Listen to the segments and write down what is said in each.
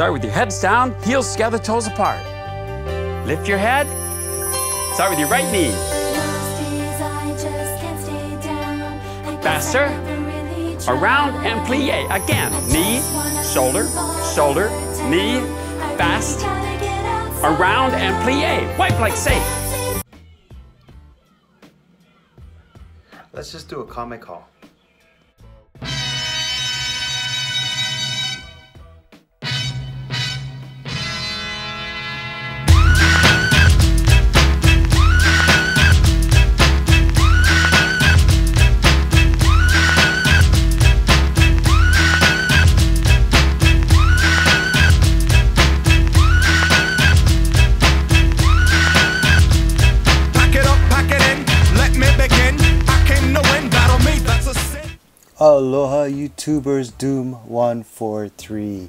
Start with your heads down, heels scout the toes apart. Lift your head. Start with your right knee. Faster. Around and plie. Again. Knee, shoulder, shoulder, knee. Fast. Around and plie. Wipe like safe. Let's just do a comic haul. Aloha YouTubers, Doom143,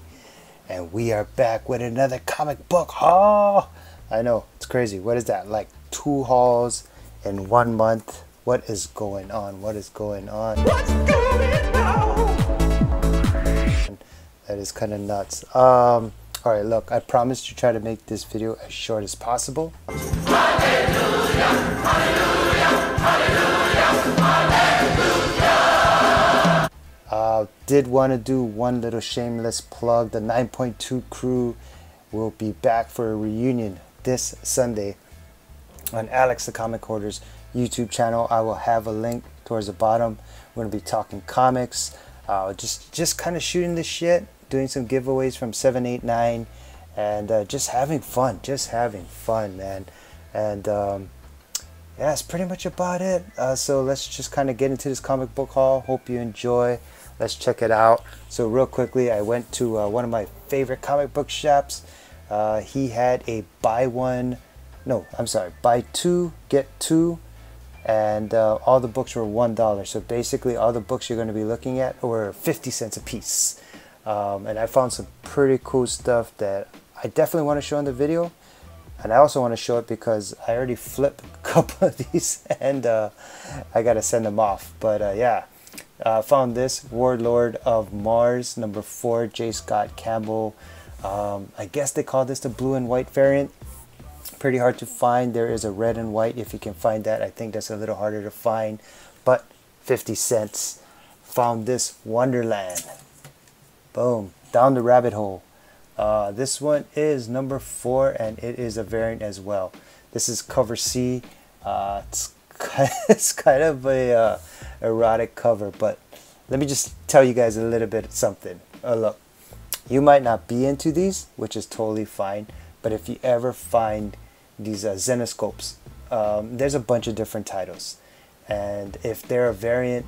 and we are back with another comic book haul. I know, it's crazy. What is that, like 2 hauls in 1 month? What is going on? What is going on? What's going on? That is kind of nuts. Alright, look, I promised to try to make this video as short as possible. Hallelujah, hallelujah, hallelujah, hallelujah. Did want to do one little shameless plug. The 9.2 crew will be back for a reunion this Sunday on Alex the Comic Hoarder's YouTube channel. I will have a link towards the bottom. We're going to be talking comics, just kind of shooting the shit, doing some giveaways from 789, and just having fun, man. And yeah, that's pretty much about it. So let's just kind of get into this comic book haul. Hope you enjoy. Let's check it out. So real quickly, I went to one of my favorite comic book shops. He had a buy two, get two. And all the books were $1. So basically all the books you're going to be looking at were 50 cents a piece. And I found some pretty cool stuff that I definitely want to show in the video. And I also want to show it because I already flipped a couple of these and I got to send them off. But yeah. Found this Warlord of Mars #4, J. Scott Campbell. I guess they call this the blue and white variant. Pretty hard to find. There is a red and white. If you can find that, I think that's a little harder to find, but 50 cents. Found this Wonderland. Boom, down the rabbit hole. This one is #4 and it is a variant as well. This is cover C. It's kind of a erotic cover, but let me just tell you guys a little bit something. Oh, look, you might not be into these, which is totally fine, but if you ever find these Xenoscopes, there's a bunch of different titles, and if they're a variant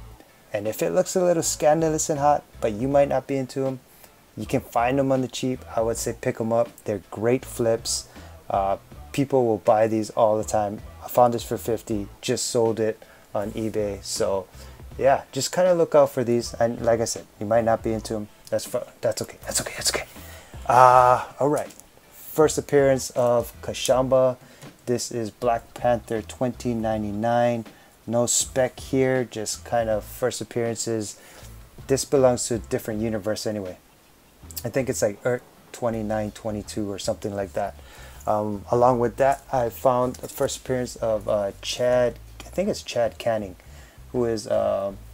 and if it looks a little scandalous and hot, but you might not be into them, you can find them on the cheap. I would say pick them up. They're great flips. People will buy these all the time. I found this for 50, just sold it on eBay. So yeah, just kind of look out for these. And like I said, you might not be into them. That's okay. All right, first appearance of Kashamba. This is Black Panther 2099. No spec here, just kind of first appearances. This belongs to a different universe anyway. I think it's like Earth 2922 or something like that. Along with that, I found the first appearance of Chad Canning, who is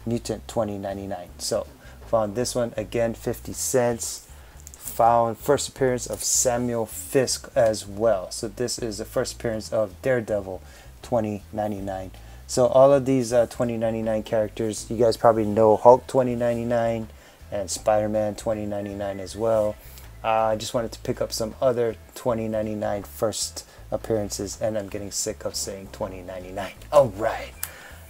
Mutant 2099. So found this one again, 50 cents. Found first appearance of Samuel Fisk as well. So this is the first appearance of Daredevil 2099. So all of these 2099 characters, you guys probably know Hulk 2099 and Spider-Man 2099 as well. I just wanted to pick up some other 2099 first appearances, and I'm getting sick of saying 2099. All right.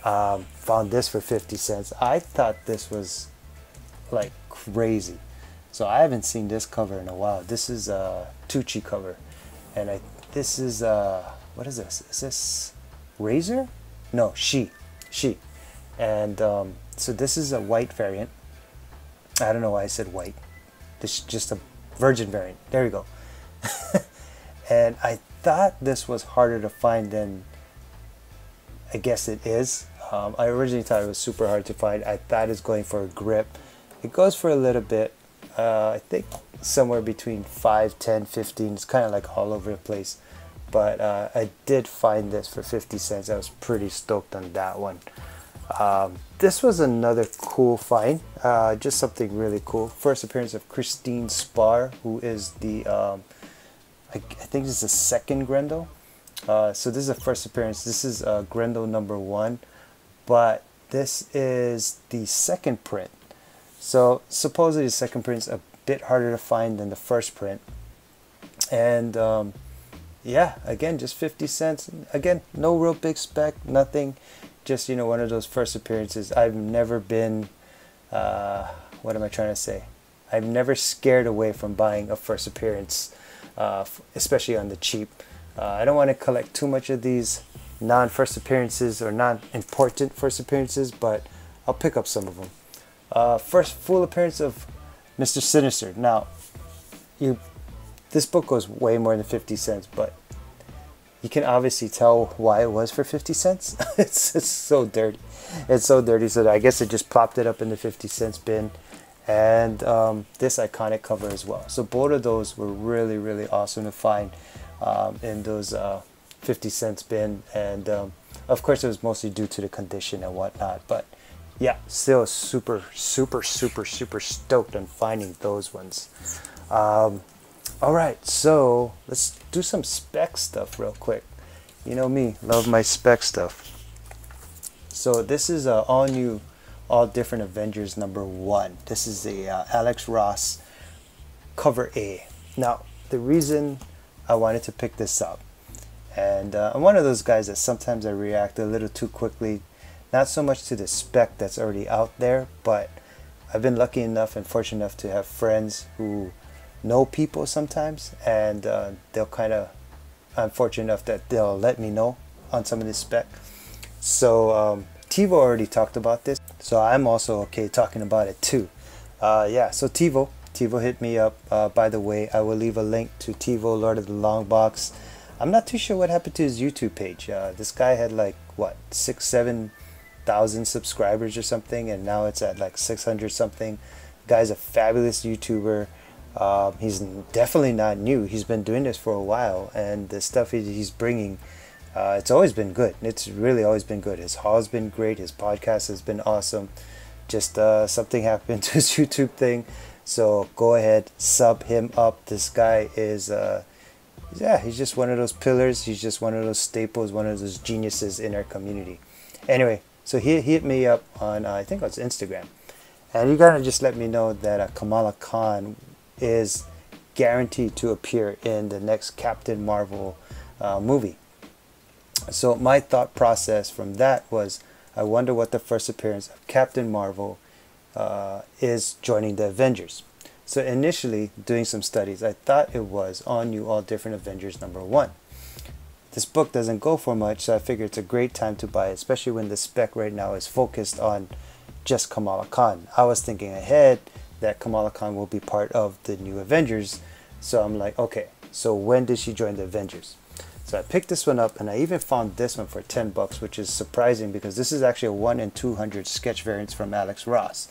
Found this for 50 cents. I thought this was like crazy. So I haven't seen this cover in a while. This is a Tucci cover. And this is, what is this? Is this Razor? No, She. And so this is a white variant. I don't know why I said white. This is just a virgin variant, there you go. And I thought this was harder to find than I guess it is. I originally thought it was super hard to find. I thought it's going for a grip. It goes for a little bit. I think somewhere between 5, 10, 15. It's kind of like all over the place. But I did find this for 50 cents. I was pretty stoked on that one. This was another cool find, just something really cool. First appearance of Christine Sparr, who is the, I think this is the second Grendel. So this is the first appearance. This is Grendel #1, but this is the second print. So supposedly the second print's a bit harder to find than the first print. And yeah, again, just 50 cents. Again, no real big spec, nothing. Just, you know, one of those first appearances. I've never been, what am I trying to say? I've never scared away from buying a first appearance, especially on the cheap. I don't want to collect too much of these non-first appearances or non-important first appearances, but I'll pick up some of them. First full appearance of Mr. Sinister. Now, this book goes way more than 50 cents, but you can obviously tell why it was for 50 cents. It's so dirty. It's so dirty. So I guess it just plopped it up in the 50 cents bin. And this iconic cover as well. So both of those were really, really awesome to find in those 50 cents bin. And of course, it was mostly due to the condition and whatnot. But yeah, still super, super, super, super stoked on finding those ones. All right, so let's do some spec stuff real quick. You know me, love my spec stuff. So this is All New, All Different Avengers #1. This is the Alex Ross cover A. Now, the reason I wanted to pick this up, and I'm one of those guys that sometimes I react a little too quickly, not so much to the spec that's already out there, but I've been lucky enough and fortunate enough to have friends who know people sometimes, and they'll kind of, I'm fortunate enough that they'll let me know on some of this spec. So TiVo already talked about this, so I'm also okay talking about it too. Yeah, so TiVo hit me up. By the way, I will leave a link to TiVo, Lord of the Long Box. I'm not too sure what happened to his YouTube page. This guy had like, what, 6,000-7,000 subscribers or something, and now it's at like 600 something. Guy's a fabulous YouTuber. He's definitely not new. He's been doing this for a while, and the stuff he's bringing, it's always been good. It's really always been good. His haul's been great. His podcast has been awesome. Just something happened to his YouTube thing, so go ahead, sub him up. This guy is, yeah, he's just one of those pillars. He's just one of those staples, one of those geniuses in our community. Anyway, so he hit me up on, I think it was Instagram, and he kind of just let me know that Kamala Khan is guaranteed to appear in the next Captain Marvel movie. So my thought process from that was, I wonder what the first appearance of Captain Marvel is joining the Avengers. So initially, doing some studies, I thought it was All New, All Different Avengers #1. This book doesn't go for much, so I figure it's a great time to buy it, especially when the spec right now is focused on just Kamala Khan. I was thinking ahead that Kamala Khan will be part of the new Avengers. So I'm like, okay, so when did she join the Avengers? So I picked this one up, and I even found this one for 10 bucks, which is surprising because this is actually a 1 in 200 sketch variant from Alex Ross.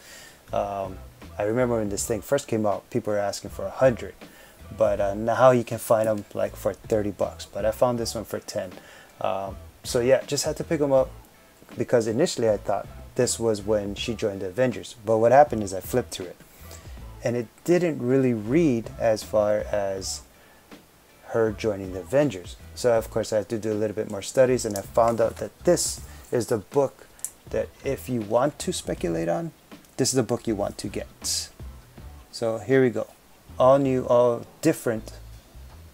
I remember when this thing first came out, people were asking for 100, but now you can find them like for 30 bucks, but I found this one for 10. So yeah, just had to pick them up because initially I thought this was when she joined the Avengers. But what happened is I flipped through it, and it didn't really read as far as her joining the Avengers. So of course I had to do a little bit more studies, and I found out that this is the book that if you want to speculate on, this is the book you want to get. So here we go. All New, All Different,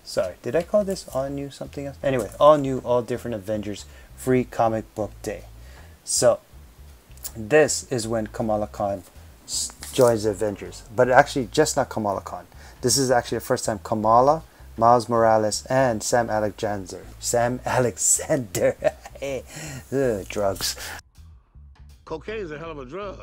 sorry, did I call this All New something else? Anyway, All New, All Different Avengers free comic book day. So this is when Kamala Khan joins the Avengers, but actually just not Kamala Khan. This is actually the first time Kamala, Miles Morales, and Sam Alexander Ugh, drugs. Cocaine is a hell of a drug.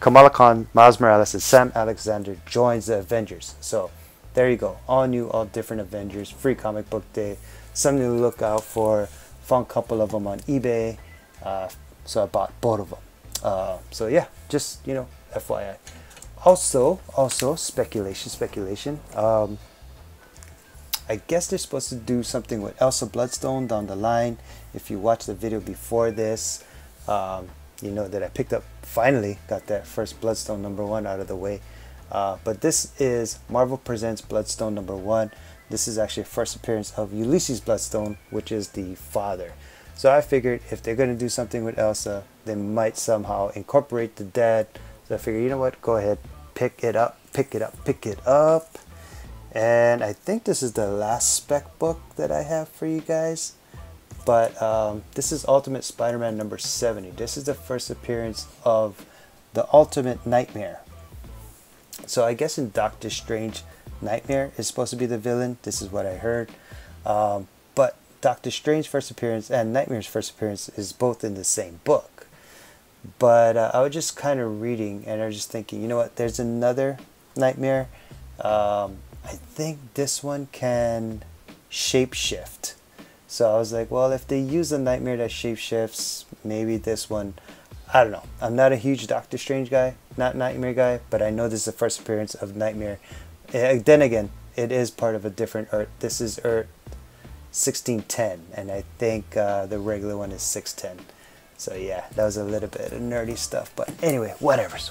Kamala Khan, Miles Morales, and Sam Alexander joins the Avengers. So there you go. All New, All Different Avengers free comic book day. Something to look out for. Found a couple of them on eBay. So I bought both of them. So yeah, just, you know, FYI. Also, speculation. I guess they're supposed to do something with Elsa Bloodstone down the line. If you watch the video before this, you know that I picked up, finally got that first Bloodstone #1 out of the way. But this is Marvel Presents Bloodstone #1. This is actually first appearance of Ulysses Bloodstone, which is the father. So I figured if they're going to do something with Elsa, they might somehow incorporate the dad. So I figured, you know what, go ahead, pick it up. And I think this is the last spec book that I have for you guys. But this is Ultimate Spider-Man #70. This is the first appearance of the Ultimate Nightmare. So I guess in Doctor Strange, Nightmare is supposed to be the villain. This is what I heard. But Doctor Strange's first appearance and Nightmare's first appearance is both in the same book. But I was just kind of reading and I was just thinking, you know what, there's another Nightmare. I think this one can shapeshift. So I was like, well, if they use a Nightmare that shapeshifts, maybe this one, I don't know. I'm not a huge Doctor Strange guy, not Nightmare guy, but I know this is the first appearance of Nightmare. Then again, it is part of a different Earth. This is Earth 1610, and I think the regular one is 610. So yeah, that was a little bit of nerdy stuff, but anyway, whatevers.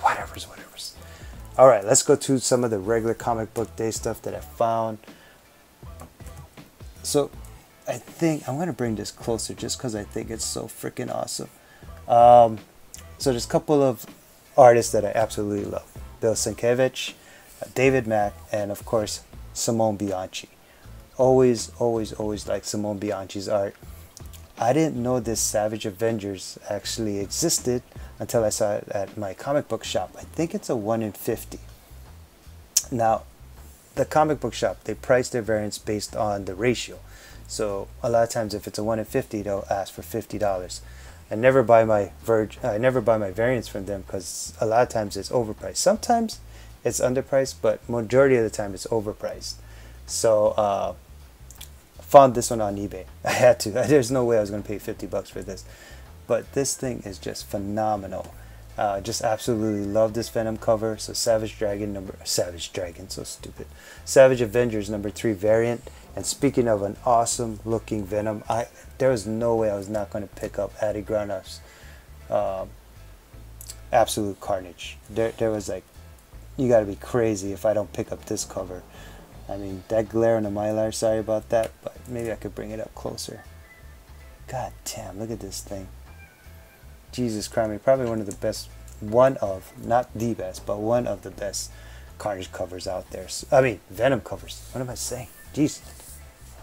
All right, let's go to some of the regular comic book day stuff that I found. So I think I'm gonna bring this closer just because I think it's so freaking awesome. So there's a couple of artists that I absolutely love: Bill Sienkiewicz, David Mack, and of course Simone Bianchi. Always like Simone Bianchi's art. I didn't know this Savage Avengers actually existed until I saw it at my comic book shop. I think it's a 1 in 50. Now, the comic book shop, they price their variants based on the ratio. So a lot of times, if it's a 1 in 50, they'll ask for $50. I never buy my variants from them because a lot of times it's overpriced. Sometimes it's underpriced, but majority of the time it's overpriced. So found this one on eBay. I had to. There's no way I was going to pay $50 for this. But this thing is just phenomenal. Just absolutely love this Venom cover. So Savage Avengers #3 variant. And speaking of an awesome looking Venom, there was no way I was not going to pick up Adi Granov's Absolute Carnage. There was like, you got to be crazy if I don't pick up this cover. I mean, that glare on the Mylar, sorry about that, but maybe I could bring it up closer. God damn, look at this thing. Jesus Christ, probably one of the best Carnage covers out there. So, I mean, Venom covers. What am I saying? Jeez,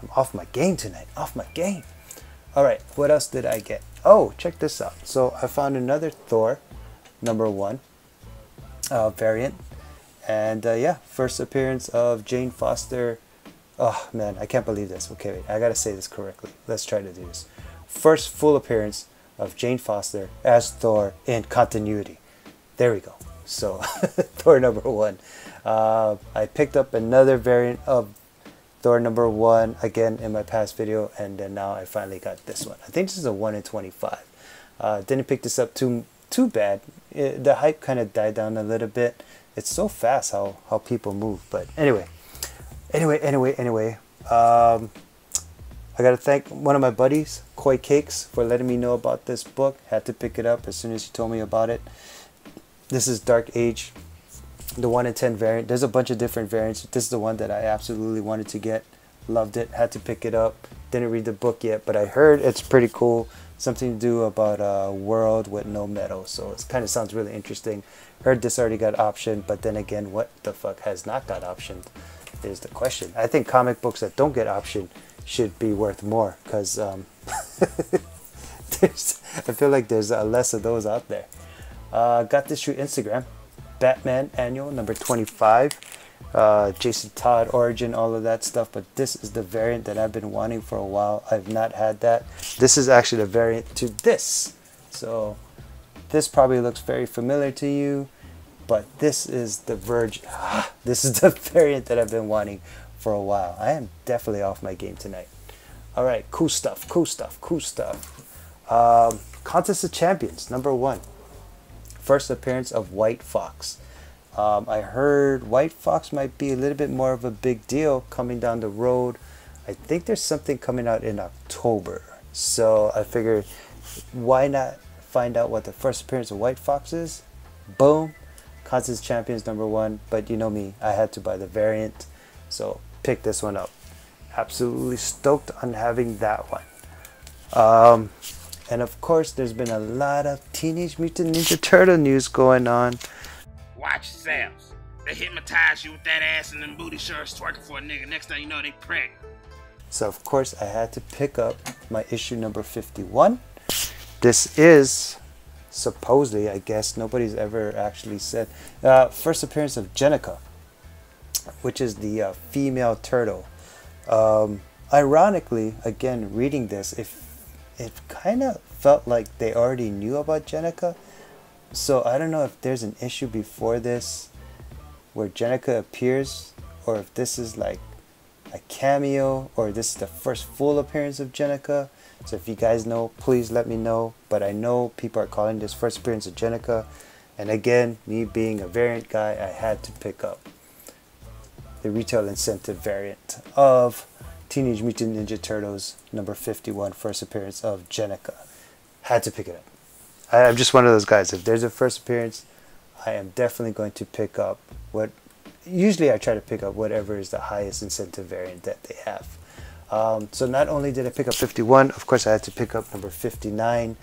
I'm off my game tonight. All right, what else did I get? Oh, check this out. So I found another Thor #1 variant. And yeah, first appearance of Jane Foster. Oh man, I can't believe this. Okay, wait, I gotta say this correctly. Let's try to do this. First full appearance of Jane Foster as Thor in continuity. There we go. So Thor #1. I picked up another variant of Thor #1 again in my past video, and then now I finally got this one. I think this is a 1 in 25. Didn't pick this up too bad. The hype kind of died down a little bit. It's so fast how people move. But anyway. I gotta thank one of my buddies, Koi Cakes, for letting me know about this book. Had to pick it up as soon as he told me about it. This is Dark Age, the 1 in 10 variant. There's a bunch of different variants. This is the one that I absolutely wanted to get. Loved it. Had to pick it up. Didn't read the book yet, but I heard it's pretty cool. Something to do about a world with no metal. So it kind of sounds really interesting. Heard this already got optioned, but then again, what the fuck has not got optioned is the question. I think comic books that don't get optioned should be worth more, because I feel like there's less of those out there. Got this through Instagram. Batman Annual #25, Jason Todd origin, all of that stuff. But this is the variant that I've been wanting for a while. I've not had that. This is actually the variant to this. So this probably looks very familiar to you, but this is the this is the variant that I've been wanting for a while. I am definitely off my game tonight. All right, cool stuff. Contest of Champions #1. first appearance of White Fox. I heard White Fox might be a little bit more of a big deal coming down the road. I think there's something coming out in October. So I figured, why not find out what the first appearance of White Fox is? Boom. Constance Champions #1. But you know me, I had to buy the variant. So pick this one up. Absolutely stoked on having that one. And of course, there's been a lot of Teenage Mutant Ninja Turtle news going on. Watch yourselves. They hypnotize you with that ass and them booty shirts twerking for a nigga. Next thing you know, they pregnant. So of course, I had to pick up my issue number 51. This is supposedly, I guess, nobody's ever actually said, first appearance of Jennika, which is the female turtle. Ironically, again, reading this, it kind of felt like they already knew about Jennika. So I don't know if there's an issue before this where Jennika appears, or if this is like a cameo, or this is the first full appearance of Jennika. So if you guys know, please let me know. But I know people are calling this first appearance of Jennika. And again, me being a variant guy, I had to pick up the retail incentive variant of Teenage Mutant Ninja Turtles #51, first appearance of Jennika. Had to pick it up. I'm just one of those guys. If there's a first appearance, I am definitely going to pick up what... Usually I try to pick up whatever is the highest incentive variant that they have. So not only did I pick up 51, of course I had to pick up number 59.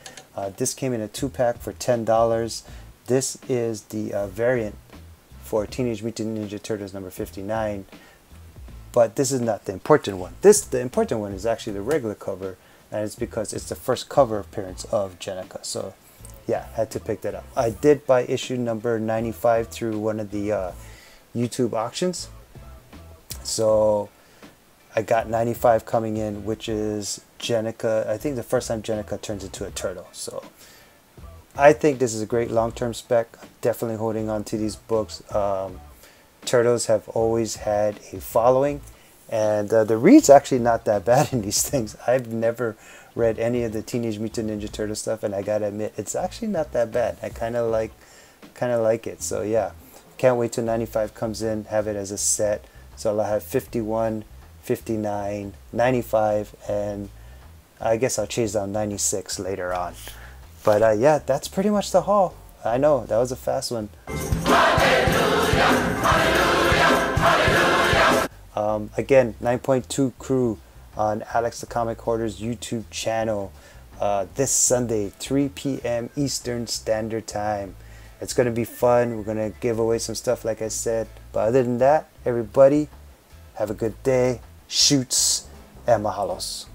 This came in a 2-pack for $10. This is the variant for Teenage Mutant Ninja Turtles #59, but this is not the important one. The important one is actually the regular cover, and it's because it's the first cover appearance of Jennika. So yeah, had to pick that up. I did buy issue number 95 through one of the YouTube auctions, so I got 95 coming in, which is Jennika. I think the first time Jennika turns into a turtle. So I think this is a great long-term spec. I'm definitely holding on to these books. Turtles have always had a following, and the read's actually not that bad in these things. I've never read any of the Teenage Mutant Ninja Turtle stuff, and I gotta admit, it's actually not that bad. I kind of like it. So yeah, can't wait till 95 comes in, have it as a set. So I'll have 51, 59, 95, and I guess I'll chase down 96 later on. But yeah, that's pretty much the haul. I know, that was a fast one. Hallelujah, hallelujah, hallelujah. Again, 9.2 Crew on Alex the Comic Hoarder's YouTube channel this Sunday, 3 p.m. Eastern Standard Time. It's going to be fun. We're going to give away some stuff, like I said. But other than that, everybody, have a good day. Shoots and mahalos.